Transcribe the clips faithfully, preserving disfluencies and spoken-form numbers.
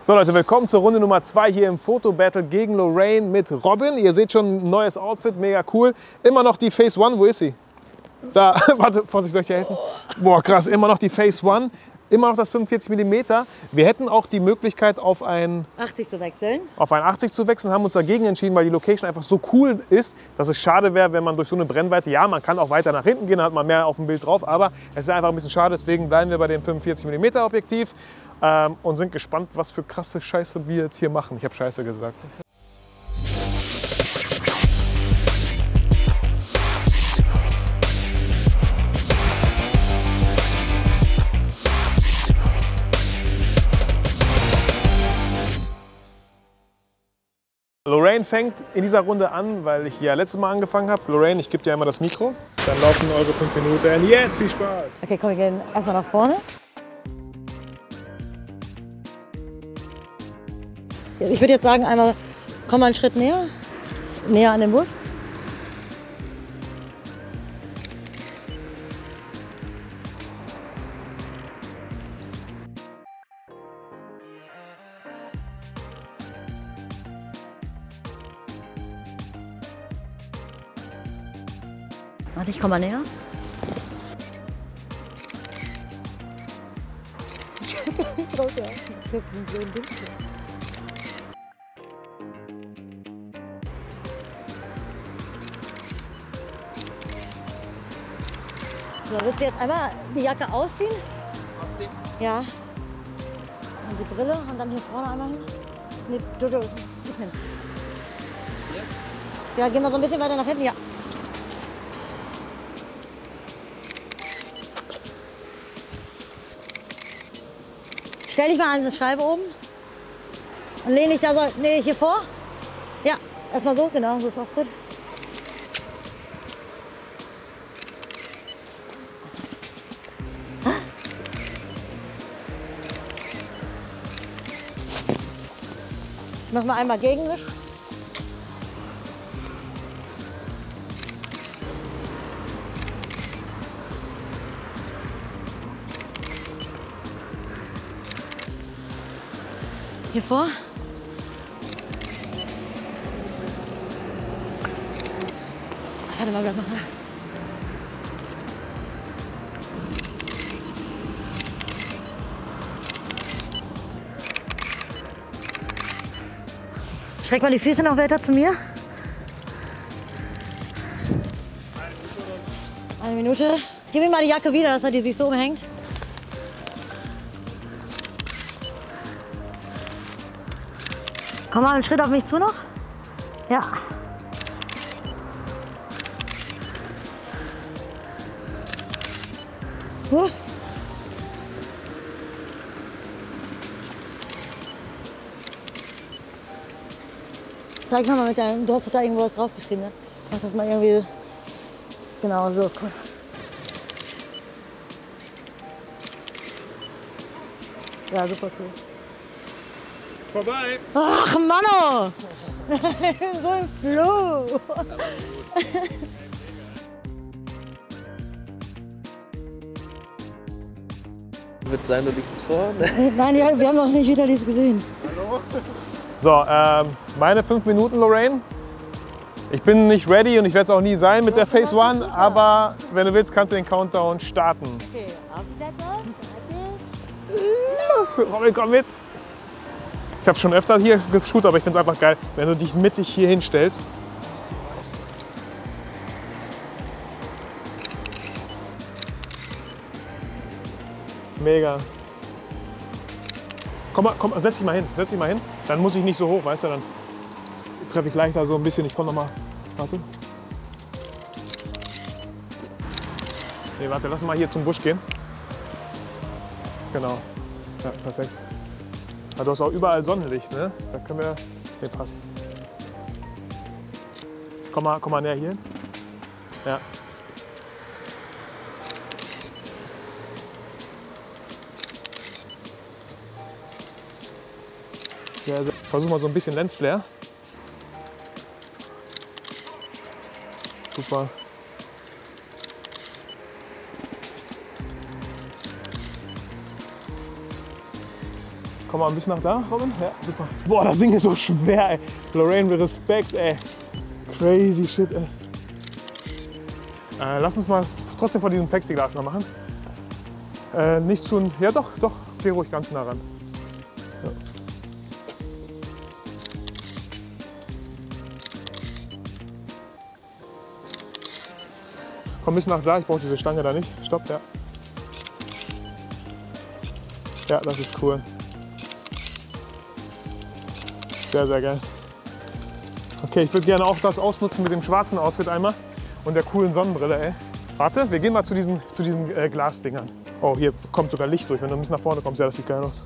So Leute, willkommen zur Runde Nummer zwei hier im Foto-Battle gegen Lorraine mit Robin. Ihr seht schon, ein neues Outfit, mega cool. Immer noch die Phase One, wo ist sie? Da, warte, Vorsicht, soll ich dir helfen? Boah, krass, immer noch die Phase One, immer noch das fünfundvierzig Millimeter. Wir hätten auch die Möglichkeit, auf ein achtzig zu wechseln. Auf ein achtzig zu wechseln, haben uns dagegen entschieden, weil die Location einfach so cool ist, dass es schade wäre, wenn man durch so eine Brennweite, ja, man kann auch weiter nach hinten gehen, da hat man mehr auf dem Bild drauf, aber es wäre einfach ein bisschen schade, deswegen bleiben wir bei dem fünfundvierzig Millimeter Objektiv ähm, und sind gespannt, was für krasse Scheiße wir jetzt hier machen. Ich habe Scheiße gesagt. Lorraine fängt in dieser Runde an, weil ich ja letztes Mal angefangen habe. Lorraine, ich gebe dir einmal das Mikro. Dann laufen eure fünf Minuten. Jetzt viel Spaß! Okay, komm, wir gehen erstmal nach vorne. Ich würde jetzt sagen, einmal komm mal einen Schritt näher. Näher an den Busch. Warte, ich komme mal näher. So, willst du jetzt einmal die Jacke ausziehen? Ausziehen? Ja. Und die Brille und dann hier vorne einmal hin. Nee, du, du, ich nehm's. Ja, gehen wir so ein bisschen weiter nach hinten, ja. Stell dich mal an die Scheibe oben und lehne dich da so, nee, hier vor. Ja, erstmal so, genau, so ist auch gut. Ich mach mal einmal Gegenwisch. Hier vor. Warte mal, bleib mal. Schreck mal die Füße noch weiter zu mir. Eine Minute. Gib mir mal die Jacke wieder, dass er die sich so umhängt. Komm mal einen Schritt auf mich zu noch. Ja. Huh. Zeig mal mit deinem, du hast doch da irgendwo was draufgeschrieben, ne? Mach das mal irgendwie, genau, so ist cool. Ja, super cool. Vorbei! Ach, Manno! So ein Floh! Wird sein, du liegst vor? Nein, ja, wir haben noch nicht wieder dies gesehen. Hallo? So, ähm, meine fünf Minuten, Lorraine. Ich bin nicht ready und ich werde es auch nie sein mit der Phase One, aber wenn du willst, kannst du den Countdown starten. Okay, auf die Seite. Los, Robin, komm mit! Ich habe schon öfter hier geshootet, aber ich finde es einfach geil, wenn du dich mittig hier hinstellst. Mega. Komm mal, komm, setz dich mal hin, setz dich mal hin. Dann muss ich nicht so hoch, weißt du, dann treffe ich leichter so ein bisschen. Ich komm noch mal, warte. Nee, warte, lass mal hier zum Busch gehen. Genau, ja, perfekt. Ja, du hast auch überall Sonnenlicht, ne? Da können wir... Hier passt. Komm mal, komm mal näher hier hin. Ja. Ja, also versuch mal so ein bisschen Lensflare. Super. Komm mal ein bisschen nach da, Robin. Ja, super. Boah, das Ding ist so schwer, ey. Lorraine, mit Respekt, ey. Crazy shit, ey. Äh, lass uns mal trotzdem vor diesem Plexiglas noch machen. Äh, nicht zu... Ja doch, doch. Geh ruhig ganz nah ran. Ja. Komm ein bisschen nach da. Ich brauche diese Stange da nicht. Stopp, ja. Ja, das ist cool. Sehr, sehr geil. Okay, ich würde gerne auch das ausnutzen mit dem schwarzen Outfit einmal und der coolen Sonnenbrille, ey. Warte, wir gehen mal zu diesen, zu diesen äh, Glasdingern. Oh, hier kommt sogar Licht durch. Wenn du ein bisschen nach vorne kommst, ja, das sieht geil aus.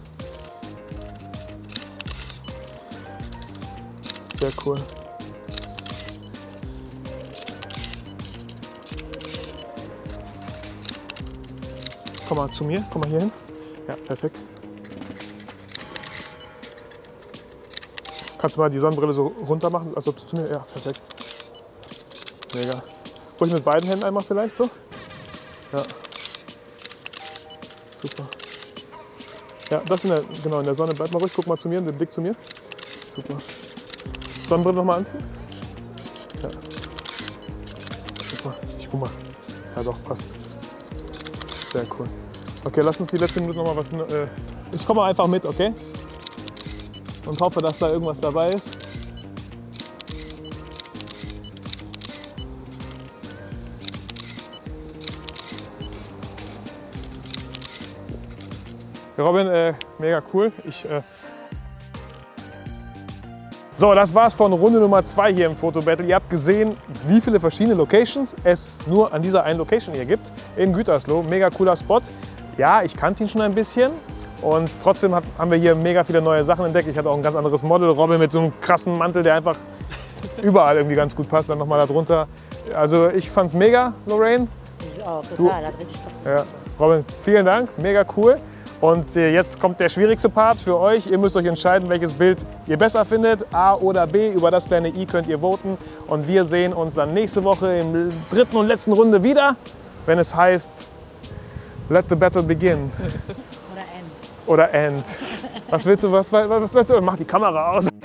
Sehr cool. Komm mal zu mir, komm mal hier hin. Ja, perfekt. Kannst du mal die Sonnenbrille so runter machen, als ob du zu mir... Ja, perfekt. Mega. Ruhig mit beiden Händen einmal vielleicht so. Ja. Super. Ja, das in der, genau, in der Sonne. Bleib mal ruhig, guck mal zu mir, den Blick zu mir. Super. Sonnenbrille nochmal anziehen. Ja. Super. Ich guck mal. Ja doch, passt. Sehr cool. Okay, lass uns die letzte Minute nochmal was... Äh ich komme einfach mit, okay? Und hoffe, dass da irgendwas dabei ist. Robin, äh, mega cool. Ich, äh so, das war's von Runde Nummer zwei hier im Fotobattle. Ihr habt gesehen, wie viele verschiedene Locations es nur an dieser einen Location hier gibt, in Gütersloh. Mega cooler Spot. Ja, ich kannte ihn schon ein bisschen. Und trotzdem haben wir hier mega viele neue Sachen entdeckt. Ich hatte auch ein ganz anderes Model, Robin mit so einem krassen Mantel, der einfach überall irgendwie ganz gut passt. Dann nochmal da drunter. Also ich fand's mega, Lorraine. Ich auch, total. Du, hat richtig Spaß gemacht. Ja, Robin, vielen Dank, mega cool. Und jetzt kommt der schwierigste Part für euch. Ihr müsst euch entscheiden, welches Bild ihr besser findet, A oder B. Über das kleine i könnt ihr voten. Und wir sehen uns dann nächste Woche in der dritten und letzten Runde wieder, wenn es heißt, let the battle begin. Oder end. Was willst du, was, was willst du? Mach die Kamera aus.